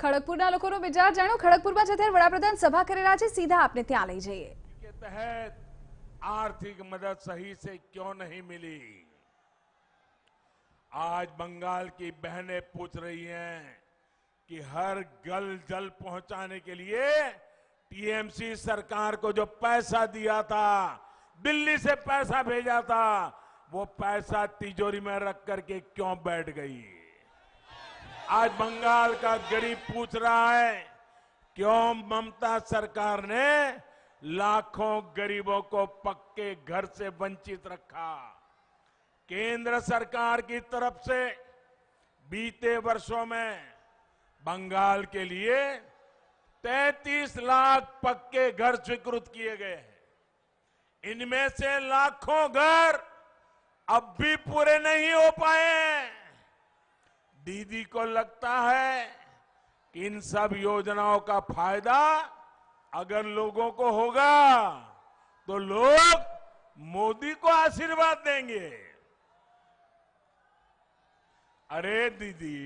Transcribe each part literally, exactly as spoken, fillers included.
खड़गपुरना लोकोनो विचार जाणो। खड़गपुरमां जत्यारे वडाप्रधान सभा करेला छे, सीधा आपने त्यां लई जईए। के तहत आर्थिक मदद सही से क्यों नहीं मिली? आज बंगाल की बहनें पूछ रही हैं कि हर गल जल पहुंचाने के लिए टीएमसी सरकार को जो पैसा दिया था, दिल्ली से पैसा भेजा था, वो पैसा तिजोरी में रख करके क्यों बैठ गई? आज बंगाल का गरीब पूछ रहा है क्यों ममता सरकार ने लाखों गरीबों को पक्के घर से वंचित रखा? केंद्र सरकार की तरफ से बीते वर्षों में बंगाल के लिए तैंतीस लाख पक्के घर स्वीकृत किए गए हैं। इनमें से लाखों घर अब भी पूरे नहीं हो पाए हैं। दीदी को लगता है कि इन सब योजनाओं का फायदा अगर लोगों को होगा तो लोग मोदी को आशीर्वाद देंगे। अरे दीदी,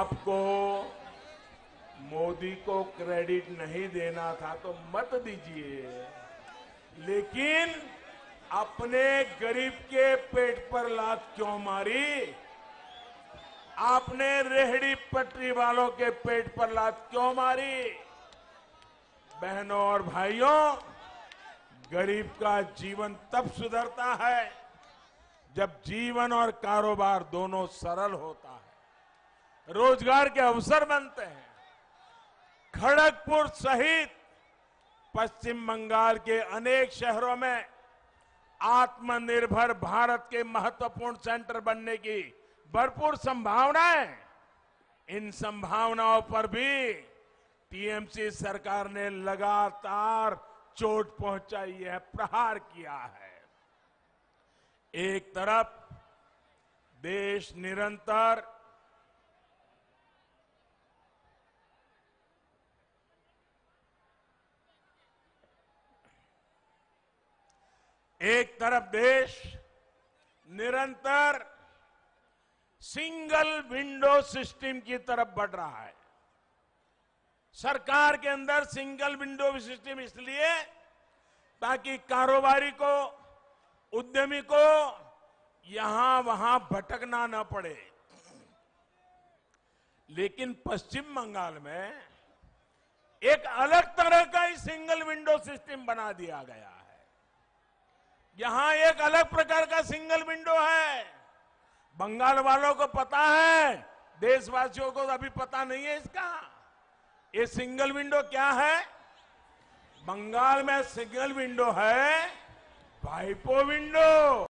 आपको मोदी को क्रेडिट नहीं देना था तो मत दीजिए, लेकिन अपने गरीब के पेट पर लात क्यों मारी? आपने रेहड़ी पटरी वालों के पेट पर लात क्यों मारी? बहनों और भाइयों, गरीब का जीवन तब सुधरता है जब जीवन और कारोबार दोनों सरल होता है, रोजगार के अवसर बनते हैं। खड़गपुर सहित पश्चिम बंगाल के अनेक शहरों में आत्मनिर्भर भारत के महत्वपूर्ण सेंटर बनने की भरपूर संभावनाएं। इन संभावनाओं पर भी टीएमसी सरकार ने लगातार चोट पहुंचाई है, प्रहार किया है। एक तरफ देश निरंतर एक तरफ देश निरंतर सिंगल विंडो सिस्टम की तरफ बढ़ रहा है। सरकार के अंदर सिंगल विंडो सिस्टम इसलिए ताकि कारोबारी को, उद्यमी को यहां वहां भटकना न पड़े। लेकिन पश्चिम बंगाल में एक अलग तरह का ही सिंगल विंडो सिस्टम बना दिया गया है। यहां एक अलग प्रकार का सिंगल विंडो है। बंगाल वालों को पता है, देशवासियों को अभी पता नहीं है इसका। ये सिंगल विंडो क्या है? बंगाल में सिंगल विंडो है बाइपो विंडो।